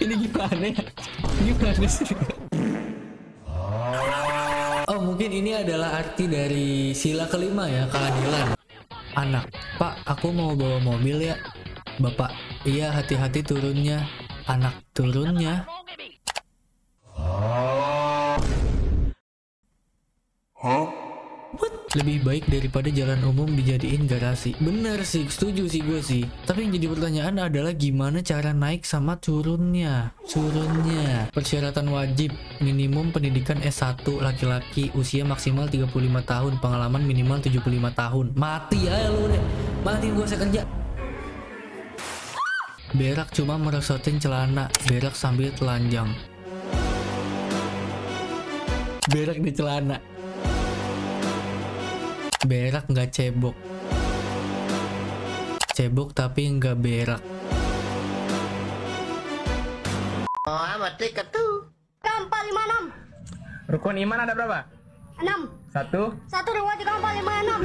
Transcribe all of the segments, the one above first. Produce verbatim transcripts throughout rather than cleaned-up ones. Ini gimana ya? Gimana sih? Oh, mungkin ini adalah arti dari sila kelima ya, keadilan. Anak, Pak, aku mau bawa mobil ya. Bapak, iya hati-hati turunnya. Anak, turunnya. Huh? What? Lebih baik daripada jalan umum dijadiin garasi. Bener sih, setuju sih gue sih. Tapi yang jadi pertanyaan adalah gimana cara naik sama turunnya. Turunnya. Persyaratan wajib, minimum pendidikan S satu laki-laki, usia maksimal tiga puluh lima tahun, pengalaman minimal tujuh puluh lima tahun. Mati ya lu deh. Mati gue sekerja. Berak cuma merosotin celana, berak sambil telanjang. Berak di celana. Berak nggak cebok. Cebok tapi nggak berak. Oh, amat tiket tuh. Kampal lima enam. Rukun iman ada berapa? Enam. Satu. Satu dua tiga kampal lima enam.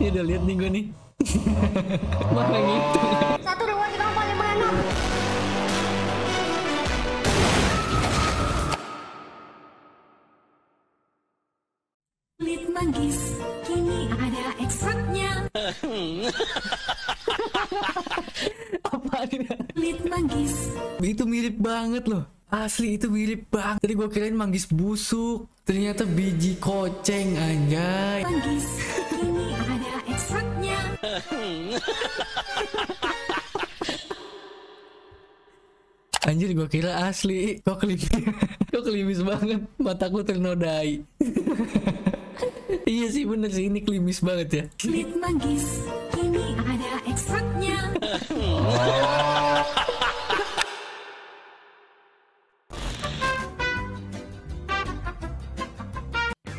Ini udah lihat nih gue nih. Mana gitu? Satu dua tiga empat lima enam. Kulit manggis kini ada ekstraknya. Apa ini? Kulit manggis. Itu mirip banget loh. Asli itu mirip banget. Tadi gue kirain manggis busuk, ternyata biji koceng anjay. Manggis kini ada ekstraknya. Anjir gue kira asli. Kok kelibis? Kok kelibis banget. Mataku ternodai. Iya sih bener sih, ini klimis banget ya. Kulit manggis ini ada ekstraknya.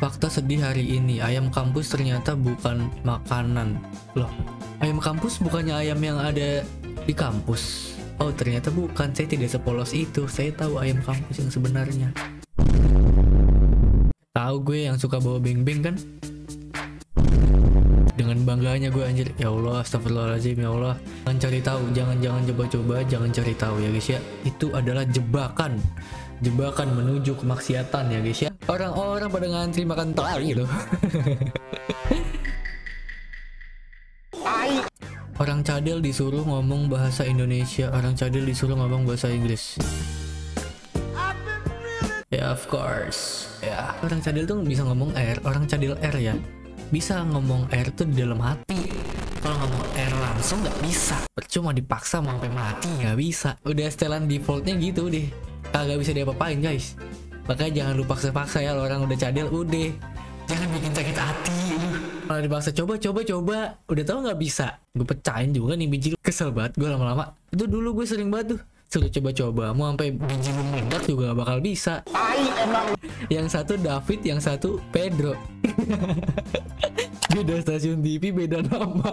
Fakta sedih hari ini, ayam kampus ternyata bukan makanan. Loh, ayam kampus bukannya ayam yang ada di kampus? Oh ternyata bukan, saya tidak sepolos itu. Saya tahu ayam kampus yang sebenarnya. Tahu gue yang suka bawa beng-beng kan? Dengan bangganya gue anjir. Ya Allah, astagfirullahaladzim, ya Allah. Jangan cari tahu, jangan-jangan coba-coba, jangan cari tahu ya guys ya. Itu adalah jebakan. Jebakan menuju kemaksiatan ya guys ya. Orang-orang pada ngantri makan telur gitu. Orang cadel disuruh ngomong bahasa Indonesia, orang cadel disuruh ngomong bahasa Inggris. Ya yeah, of course. Ya. Yeah. Orang cadel tuh bisa ngomong R, orang cadel R ya. Bisa ngomong R tuh di dalam hati. Kalau ngomong R langsung nggak bisa. Percuma dipaksa mau sampai mati nggak bisa. Udah setelan defaultnya gitu deh. Kagak bisa diapa-apain guys. Makanya jangan lu paksa-paksa ya, orang udah cadel udah. Jangan bikin sakit hati. Kalau dipaksa coba-coba-coba, udah tahu nggak bisa. Gue pecahin juga nih biji lu. Kesel banget gue lama-lama. Itu dulu gue sering banget tuh. Suruh coba-coba, mau sampai biji lu mendak juga gak bakal bisa. Ay, emang. Yang satu David, yang satu Pedro. Beda stasiun T V, beda nama.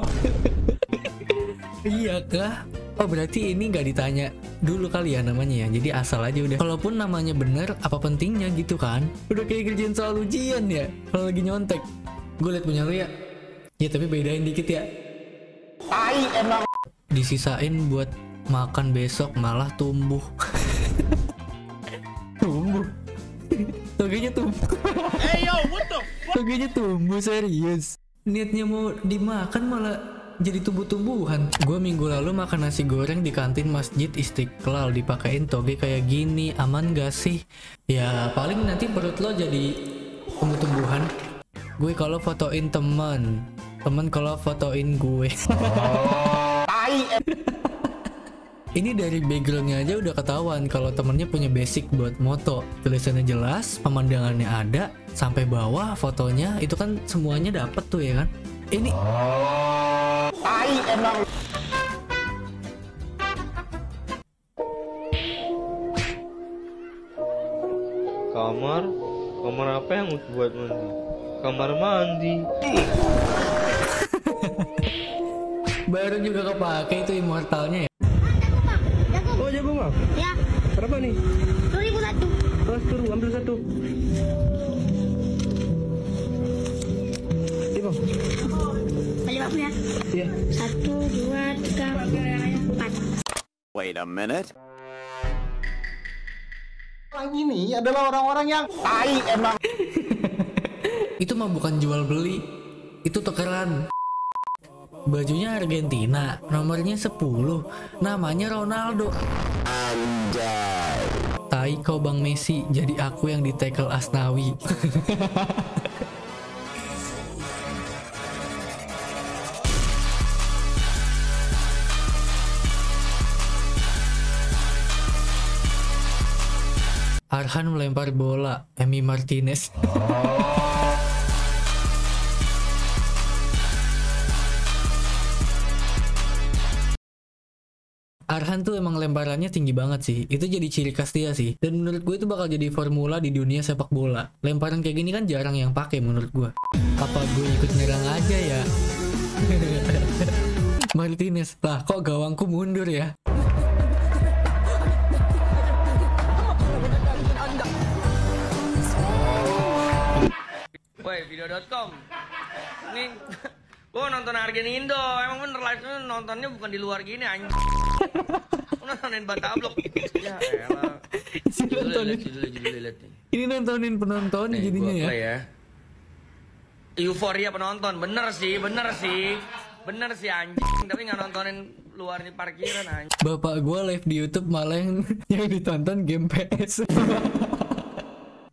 Iya kah? Oh berarti ini nggak ditanya dulu kali ya namanya ya, jadi asal aja udah. Kalaupun namanya bener, apa pentingnya gitu kan? Udah kayak kerjaan soal ujian ya, kalau lagi nyontek. Gue liat punya lu ya. Ya tapi bedain dikit ya. Ay, emang. Disisain buat makan besok malah tumbuh. Tumbuh. Togenya tumbuh. Hey yo, what the fuck? Togenya tumbuh serius. Niatnya mau dimakan malah jadi tumbuh-tumbuhan. Gue minggu lalu makan nasi goreng di kantin Masjid Istiqlal, dipakein toge kayak gini. Aman gak sih? Ya paling nanti perut lo jadi tumbuh-tumbuhan. Gue kalau fotoin temen, temen kalau fotoin gue. Ini dari backgroundnya aja udah ketahuan kalau temennya punya basic buat moto. Tulisannya jelas, pemandangannya ada, sampai bawah fotonya. Itu kan semuanya dapet tuh ya kan. Ini ay, emang. Kamar, kamar apa yang buat mandi? Kamar mandi. Baru juga kepake itu immortalnya ya. Oh jago bang? Ya. Berapa nih? dua ribu satu. Oh suruh ambil satu. Iya bang. Balik aku ya. Iya. Satu, dua, tiga. bisa empat. Wait a minute. Orang ini adalah orang-orang yang tai emang. Itu mah bukan jual beli, itu tukeran. Bajunya Argentina, nomornya sepuluh, namanya Ronaldo. Anjay. Tai kau Bang Messi, jadi aku yang ditekel Asnawi. Arhan melempar bola, Emi Martinez. Arhan tuh emang lemparannya tinggi banget sih. Itu jadi ciri khas dia sih. Dan menurut gue itu bakal jadi formula di dunia sepak bola. Lemparan kayak gini kan jarang yang pakai menurut gue. Apa gue ikut nyerang aja ya? Martinez, lah kok gawangku mundur ya? Woi, video dot com. Nih, gua nonton Argen Indo. Emang bener live-nya nontonnya bukan di luar gini anjing. Nontonin Batablok. Ya elah. Nontonin judul-judul. Ini nontonin penonton nih, jadinya ya. ya. Euforia penonton. Bener sih, bener sih. Bener sih anjing, tapi nggak nontonin luar di parkiran anjing. Bapak gua live di YouTube malah yang, yang ditonton game P S.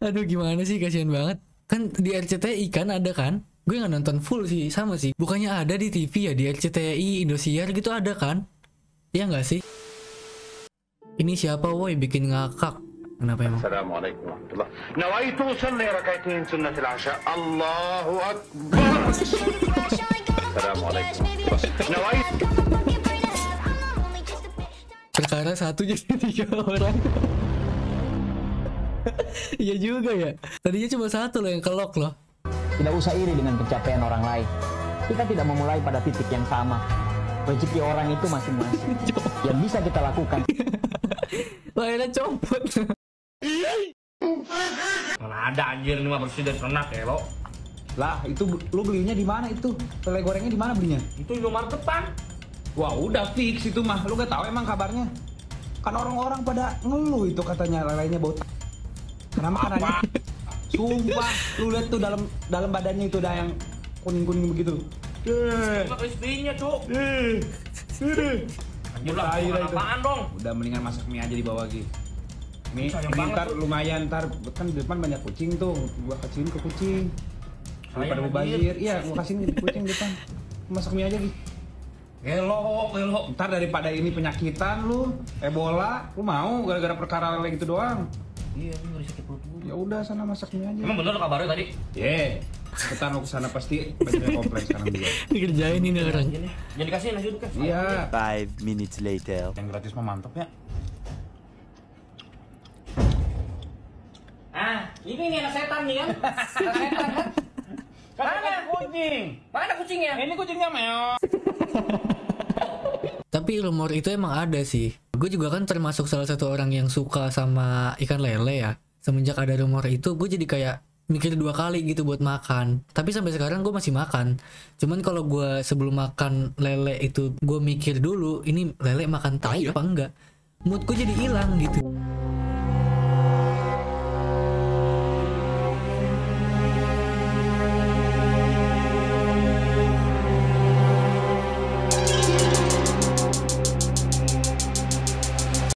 Aduh, gimana sih, kasihan banget. Kan di R C T I kan ada kan? Gue nggak nonton full sih, sama sih. Bukannya ada di T V ya, di R C T I, Indosiar gitu ada kan? Iya nggak sih? Ini siapa woi bikin ngakak? Kenapa emang? Assalamualaikum warahmatullahi wabarakatuh. Nawaitu usalli rakaatain sunnatil asya. Allahu Akbar. Assalamualaikum warahmatullahi wabarakatuh. Nawaitu. Perkara satu jadi tiga orang. Iya juga ya. Tadinya cuma satu loh yang kelok loh. Tidak usah iri dengan pencapaian orang lain. Kita tidak memulai pada titik yang sama. Rezeki orang itu masing-masing. Yang bisa kita lakukan. Lainnya copot. Mana ada anjir, ini mah bersih dari senak ya lo. Lah itu lu belinya di mana itu? Telur gorengnya di mana belinya? Itu Indomaret depan. Wah udah fix itu mah. Lu gak tahu emang kabarnya? Kan orang-orang pada ngeluh itu katanya lelainya bau. Karena makanannya, sumpah, lu lihat tuh dalam dalam badannya itu udah yang kuning-kuning begitu. Crispy-nya, Cuk. Anjir lah, apaan dong? Udah mendingan masak mie aja di bawah lagi. Mie, ntar lumayan, ntar kan di depan banyak kucing tuh. Gua kasihin ke kucing. Daripada mubazir, iya gua kasihin ke kucing di depan. Masak mie aja, Gi. Elo, elo. Ntar daripada ini penyakitan lu, Ebola, lu mau gara-gara perkara lele gitu doang. Iya, ngeri sakit perut gue. Ya udah sana masaknya aja. Emang bener lo kabarnya tadi? Ye. Ketan lo kesana pasti bajunya kompleks sekarang dia. Dikerjain ini orang. Jangan dikasihin nasi uduk kan? Iya. Five minutes later. Yang gratis mah mantep ya. Ah, ini nih anak setan nih kan? Anak setan kan? Mana kucing? Mana kucingnya? Ini kucingnya meong. Tapi rumor itu emang ada sih. Gue juga kan termasuk salah satu orang yang suka sama ikan lele ya. Semenjak ada rumor itu, gue jadi kayak mikir dua kali gitu buat makan. Tapi sampai sekarang gue masih makan. Cuman kalau gue sebelum makan lele itu, gue mikir dulu, ini lele makan tai apa enggak? Mood gue jadi hilang gitu.